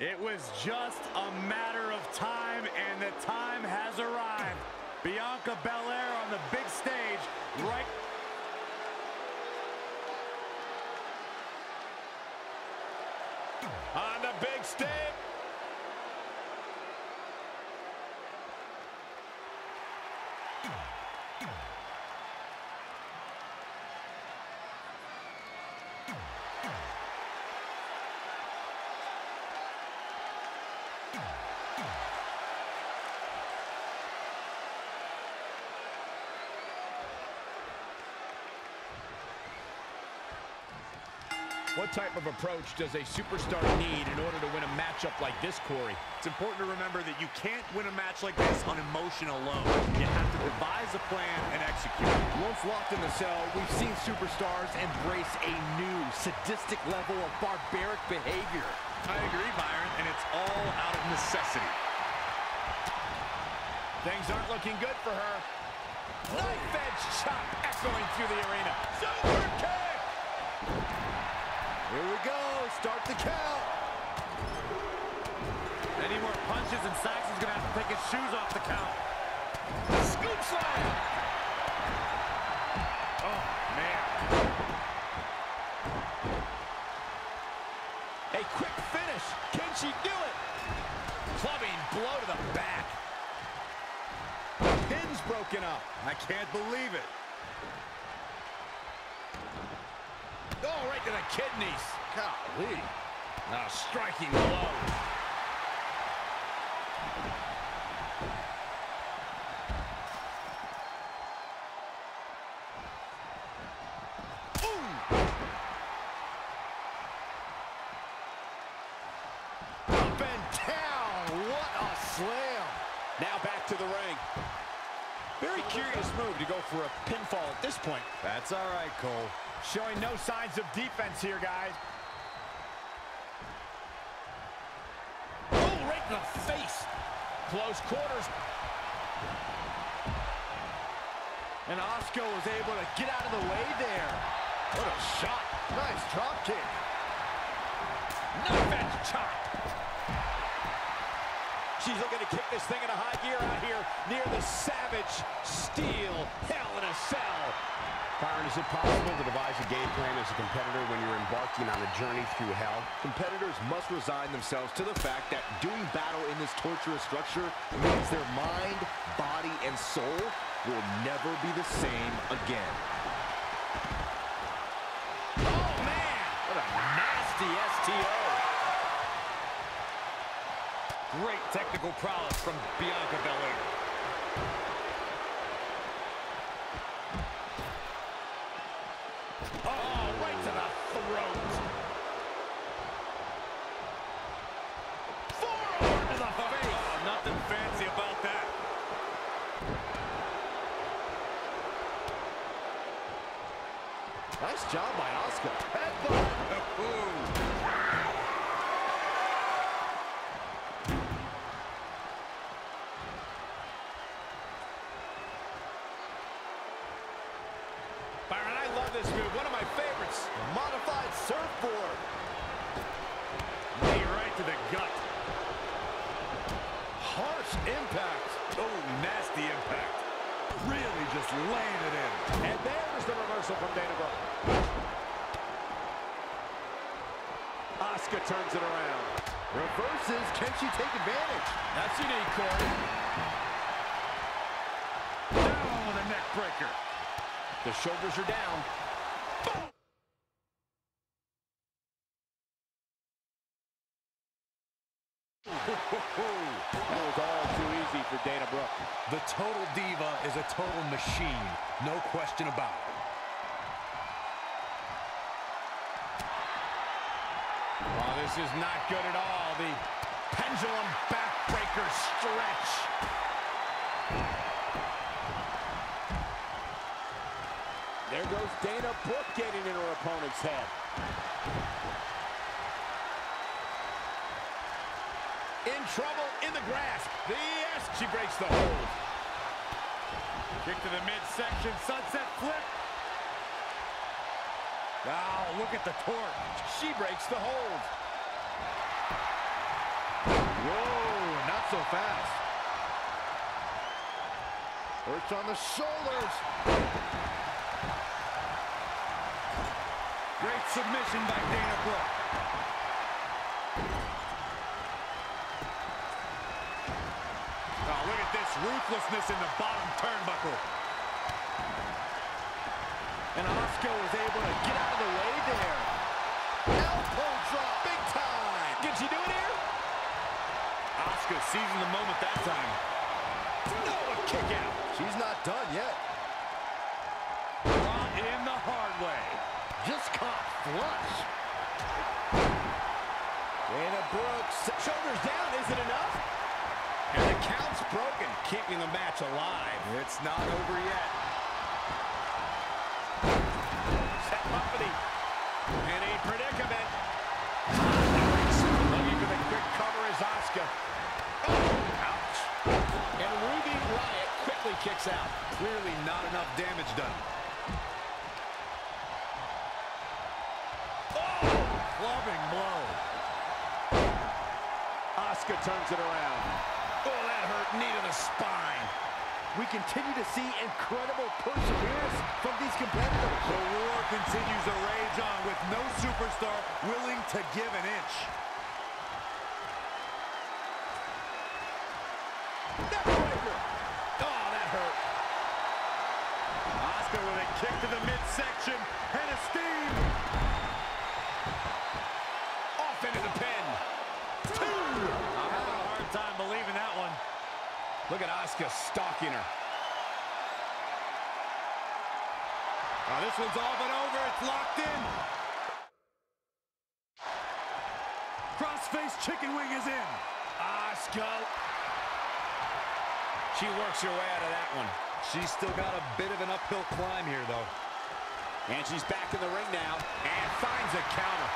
It was just a matter of time, and the time has arrived. Bianca Belair on the big stage, right? On the big stage. What type of approach does a superstar need in order to win a matchup like this, Corey? It's important to remember that you can't win a match like this on emotion alone. You have to devise a plan and execute. Once locked in the cell, we've seen superstars embrace a new sadistic level of barbaric behavior. I agree, Byron, and it's all out of necessity. Things aren't looking good for her. Knife-edge chop echoing through the arena. Super kick! Here we go, start the count. Any more punches and Saxon's gonna have to take his shoes off the count. Scoop slide! Oh, man. A quick finish, can she do it? Clubbing blow to the back. The pin's broken up. I can't believe it. Oh, right to the kidneys. Golly. Now striking blow. Ooh. Up and down. What a slam. Now back to the ring. Very curious move to go for a pinfall at this point. That's all right, Cole. Showing no signs of defense here, guys. Oh, right in the face. Close quarters. And Asuka was able to get out of the way there. What a shot. Nice drop kick. Knife edge chop. She's looking to kick this thing into high gear out here near the savage steel hell in a cell. Byron, is it possible to devise a game plan as a competitor when you're embarking on a journey through hell? Competitors must resign themselves to the fact that doing battle in this torturous structure means their mind, body, and soul will never be the same again. Oh, man! What a nasty STO! Great technical prowess from Bianca Belair. Nice job by Asuka. Headbutt. Byron, I love this move. One of my favorites. Modified surfboard. Knee right to the gut. Harsh impact. Oh, nasty impact. Really just laying it in. And there's the reversal from Dana Brooke. Asuka turns it around. Reverses. Can she take advantage? That's unique, Corey. Down with a neck breaker. The shoulders are down. Boom. That was all too easy for Dana Brooke. The total diva is a total machine. No question about it. Oh, this is not good at all. The pendulum backbreaker stretch. There goes Dana Brooke getting in her opponent's head. In trouble in the grasp. Yes, she breaks the hold. Kick to the midsection, sunset flip. Wow, look at the torque. She breaks the hold. so fast. Works on the shoulders. Great submission by Dana Brooke. Oh, look at this ruthlessness in the bottom turnbuckle. And Asuka was able to get out of the way there. Elbow drop, big time. Can she do it here? Asuka seizing the moment that time. No, a kick out. She's not done yet. Brought in the hard way. Just caught flush. Dana Brooke, shoulders down, is it enough? And the count's broken, keeping the match alive. It's not over yet. Set company. And a predicament. Looking for the quick cover is Asuka. Oh, ouch. And Ruby Wyatt quickly kicks out. Clearly not enough damage done. Oh, clubbing blow. Asuka turns it around. Oh, that hurt. Knee to the spine. We continue to see incredible perseverance from these competitors. The war continues to rage on with no superstar willing to give an inch. Oh, that hurt. Asuka with a kick to the midsection and a steam. Off into the pin. Two. I'm having a hard time believing that one. Look at Asuka stalking her. Oh, this one's all but over. It's locked in. Crossface chicken wing is in. Asuka. She works her way out of that one. She's still got a bit of an uphill climb here, though. And she's back in the ring now and finds a counter.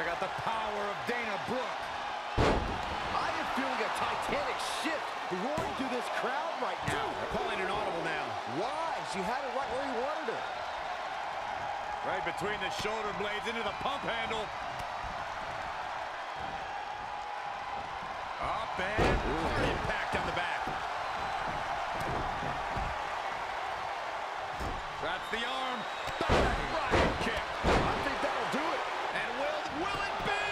They got the power of Dana Brooke. I am feeling a titanic shift roaring through this crowd right now. They're calling an audible now. Why? She had it right where he wanted her. Right between the shoulder blades into the pump handle. Up and hard impact on the back. Traps the arm. Right kick. I think that'll do it. And will it be?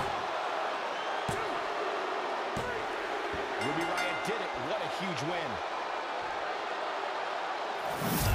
1, 2, 3. Ruby Wyatt did it. What a huge win.